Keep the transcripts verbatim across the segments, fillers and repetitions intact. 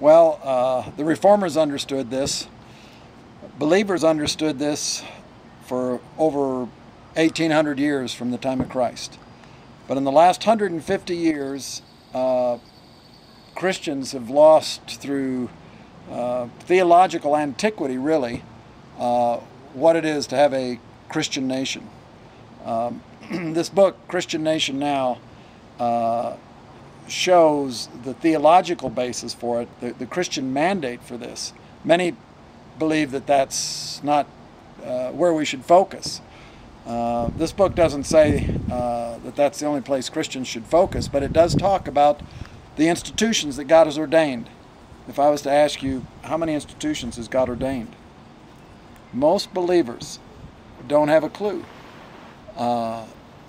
Well, uh, the Reformers understood this. Believers understood this for over eighteen hundred years from the time of Christ. But in the last one hundred fifty years, uh, Christians have lost through uh, theological antiquity, really, uh, what it is to have a Christian nation. Um, this book, Christian Nation Now, uh, shows the theological basis for it, the, the Christian mandate for this. Many believe that that's not uh, where we should focus. Uh, this book doesn't say uh, that that's the only place Christians should focus, but it does talk about the institutions that God has ordained. If I was to ask you, how many institutions has God ordained? Most believers don't have a clue. Uh,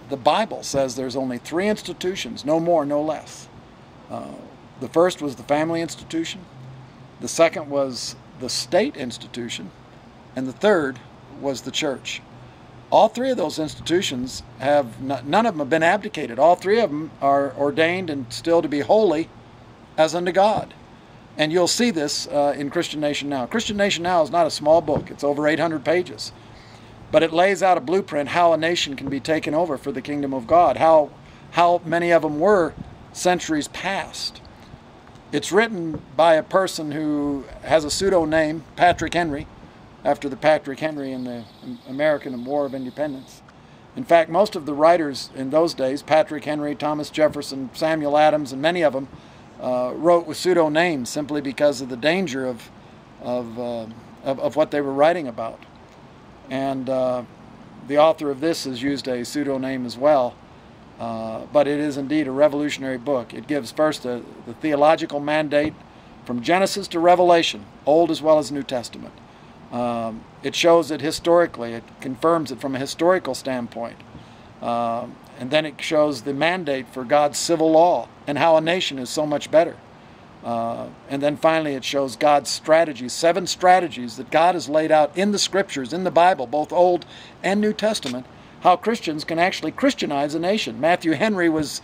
the Bible says there's only three institutions, no more, no less. Uh, the first was the family institution, the second was the state institution, and the third was the church. All three of those institutions have, not, none of them have been abdicated. All three of them are ordained and still to be holy as unto God. And you'll see this uh, in Christian Nation Now. Christian Nation Now is not a small book. It's over eight hundred pages. But it lays out a blueprint how a nation can be taken over for the kingdom of God, how, how many of them were centuries past. It's written by a person who has a pseudo-name, Patrick Henry, after the Patrick Henry in the American War of Independence. In fact, most of the writers in those days, Patrick Henry, Thomas Jefferson, Samuel Adams, and many of them, uh, wrote with pseudo names simply because of the danger of, of, uh, of, of what they were writing about. And uh, the author of this has used a pseudo name as well, uh, but it is indeed a revolutionary book. It gives first a, the theological mandate from Genesis to Revelation, Old as well as New Testament. Um, it shows it historically, it confirms it from a historical standpoint. Um, and then it shows the mandate for God's civil law and how a nation is so much better. Uh, and then finally it shows God's strategies, seven strategies that God has laid out in the scriptures, in the Bible, both Old and New Testament, how Christians can actually Christianize a nation. Matthew Henry was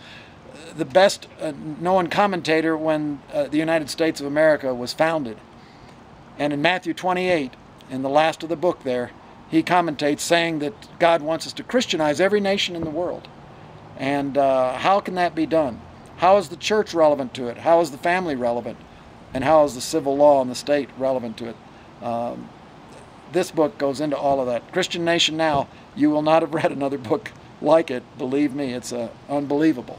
the best uh, known commentator when uh, the United States of America was founded. And in Matthew twenty-eight, in the last of the book there, he commentates saying that God wants us to Christianize every nation in the world. And uh, how can that be done? How is the church relevant to it? How is the family relevant? And how is the civil law and the state relevant to it? Um, this book goes into all of that. Christian Nation Now, you will not have read another book like it. Believe me, it's uh, unbelievable.